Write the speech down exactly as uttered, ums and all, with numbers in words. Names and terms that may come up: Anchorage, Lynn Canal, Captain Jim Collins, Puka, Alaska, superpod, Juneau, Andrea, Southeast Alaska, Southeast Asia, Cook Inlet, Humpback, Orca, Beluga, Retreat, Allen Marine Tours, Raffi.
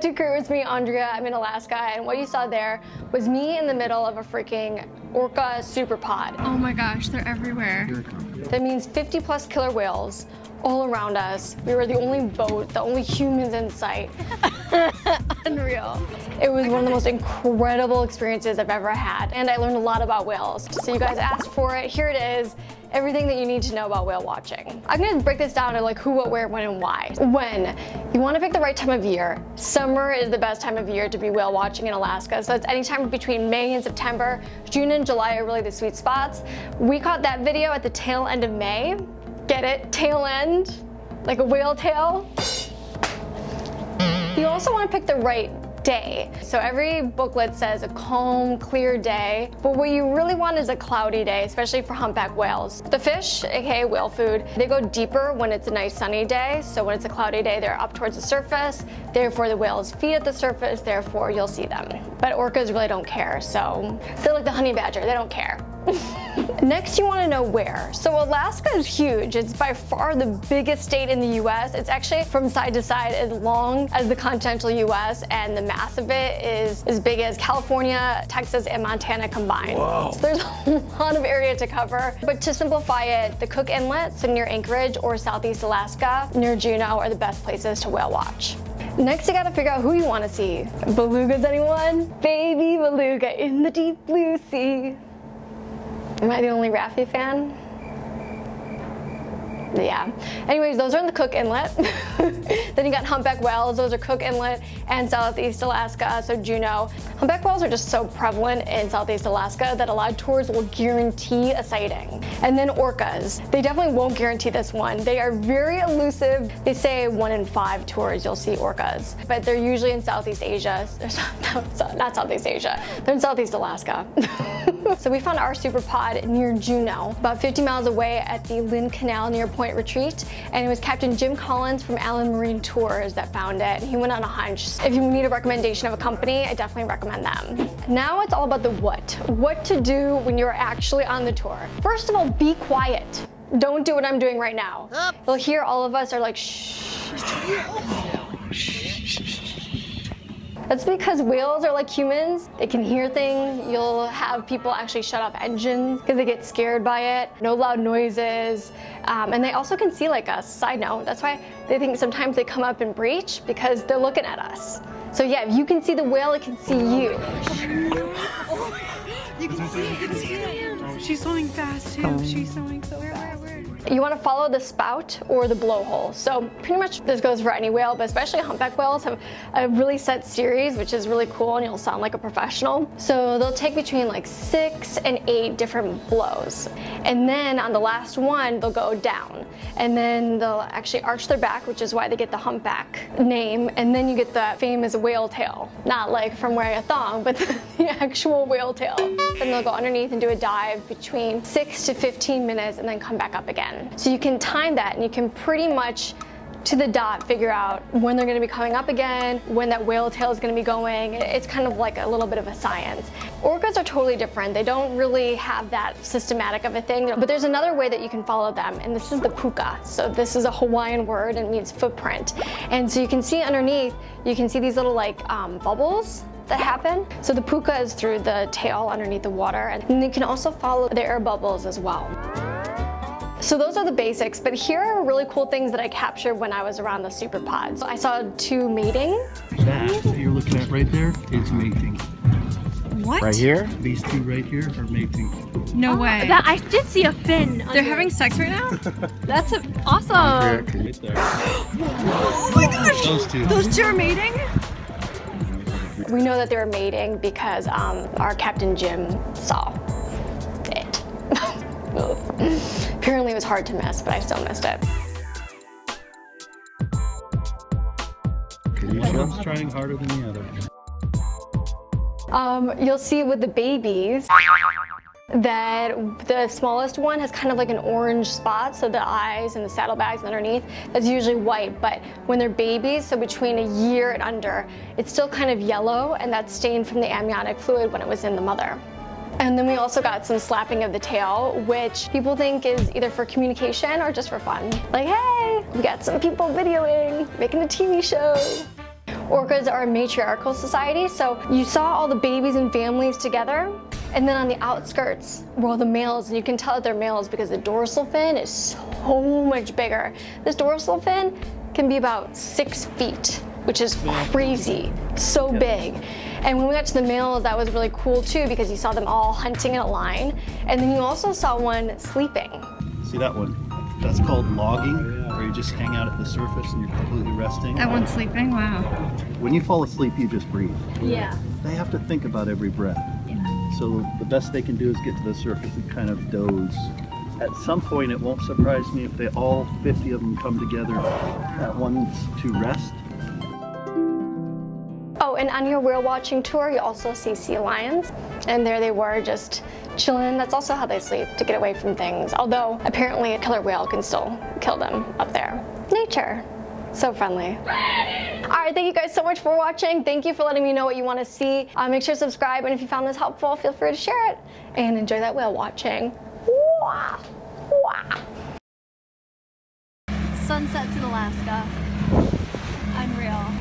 get to cruise with me, Andrea. I'm in Alaska, and what you saw there was me in the middle of a freaking Orca super pod. Oh my gosh, they're everywhere. That means fifty plus killer whales all around us. We were the only boat, the only humans in sight. Unreal. It was one of the most incredible experiences I've ever had, and I learned a lot about whales. So you guys asked for it, here it is. Everything that you need to know about whale watching. I'm gonna break this down to like who, what, where, when, and why. When, you wanna pick the right time of year. Summer is the best time of year to be whale watching in Alaska, so it's anytime between May and September. June and July are really the sweet spots. We caught that video at the tail end of May. Get it, tail end, like a whale tail. You also wanna pick the right day. So every booklet says a calm, clear day, but what you really want is a cloudy day, especially for humpback whales. The fish, aka whale food, they go deeper when it's a nice sunny day. So when it's a cloudy day, they're up towards the surface, therefore the whales feed at the surface, therefore you'll see them. But orcas really don't care, so they're like the honey badger, they don't care. Next, you want to know where. So Alaska is huge. It's by far the biggest state in the U S. It's actually from side to side as long as the continental U S, and the mass of it is as big as California, Texas, and Montana combined. Whoa. So there's a lot of area to cover. But to simplify it, the Cook Inlet, so near Anchorage, or Southeast Alaska, near Juneau, are the best places to whale watch. Next, you gotta figure out who you want to see. Belugas, anyone? Baby beluga in the deep blue sea. Am I the only Raffi fan? Yeah. Anyways, those are in the Cook Inlet. Then you got humpback whales. Those are Cook Inlet and Southeast Alaska, so Juneau. Humpback whales are just so prevalent in Southeast Alaska that a lot of tours will guarantee a sighting. And then orcas. They definitely won't guarantee this one. They are very elusive. They say one in five tours you'll see orcas, but they're usually in Southeast Asia. Not Southeast Asia. They're in Southeast Alaska. So we found our super pod near Juneau, about fifty miles away at the Lynn Canal near Retreat, and it was Captain Jim Collins from Allen Marine Tours that found it. He went on a hunch. If you need a recommendation of a company, I definitely recommend them. Now it's all about the what. What to do when you're actually on the tour. First of all, be quiet. Don't do what I'm doing right now. Oops. You'll hear all of us are like, shh. That's because whales are like humans. They can hear things. You'll have people actually shut off engines because they get scared by it. No loud noises. Um, and they also can see like us. Side note, that's why they think sometimes they come up and breach, because they're looking at us. So yeah, if you can see the whale, it can see you. You can see it, you can see it. She's swimming fast too. She's swimming so fast. You want to follow the spout or the blowhole. So pretty much this goes for any whale, but especially humpback whales have a really set series, which is really cool, and you'll sound like a professional. So they'll take between like six and eight different blows. And then on the last one, they'll go down. And then they'll actually arch their back, which is why they get the humpback name. And then you get the famous whale tail. Not like from wearing a thong, but the, the actual whale tail. Then they'll go underneath and do a dive between six to fifteen minutes and then come back up again. So you can time that, and you can pretty much to the dot figure out when they're going to be coming up again, when that whale tail is going to be going. It's kind of like a little bit of a science. Orcas are totally different. They don't really have that systematic of a thing, but there's another way that you can follow them, and this is the puka. So this is a Hawaiian word and means footprint. And so you can see underneath, you can see these little like um, bubbles that happen. So the puka is through the tail underneath the water, and you can also follow the air bubbles as well. So those are the basics, but here are really cool things that I captured when I was around the super pod. So I saw two mating. That that you're looking at right there is mating. What? Right here? These two right here are mating. No oh, way. That, I did see a fin. They're under. Having sex right now? That's a, awesome. Right there, right there. Oh my gosh. Those two. Those two are mating? We know that they were mating because um, our Captain Jim saw it. Apparently it was hard to miss, but I still missed it. One's trying harder than the other. Um, you'll see with the babies that the smallest one has kind of like an orange spot, so the eyes and the saddlebags underneath, that's usually white, but when they're babies, so between a year and under, it's still kind of yellow, and that's stained from the amniotic fluid when it was in the mother. And then we also got some slapping of the tail, which people think is either for communication or just for fun. Like, hey, we got some people videoing, making a T V show. Orcas are a matriarchal society, so you saw all the babies and families together, and then on the outskirts were all the males, and you can tell that they're males because the dorsal fin is so much bigger. This dorsal fin can be about six feet, which is crazy, so big. And when we got to the males, that was really cool too, because you saw them all hunting in a line, and then you also saw one sleeping. See that one? That's called logging, where you just hang out at the surface and you're completely resting. That one's sleeping? Wow. When you fall asleep, you just breathe. Yeah. They have to think about every breath. Yeah. So the best they can do is get to the surface and kind of doze. At some point, it won't surprise me if they all fifty of them come together at once to rest. Oh, and on your whale watching tour, you also see sea lions, and there they were just chilling. That's also how they sleep, to get away from things. Although apparently a killer whale can still kill them up there. Nature, so friendly. All right, thank you guys so much for watching. Thank you for letting me know what you want to see. Uh, make sure to subscribe, and if you found this helpful, feel free to share it and enjoy that whale watching. Wah, wah. Sunsets in Alaska, unreal.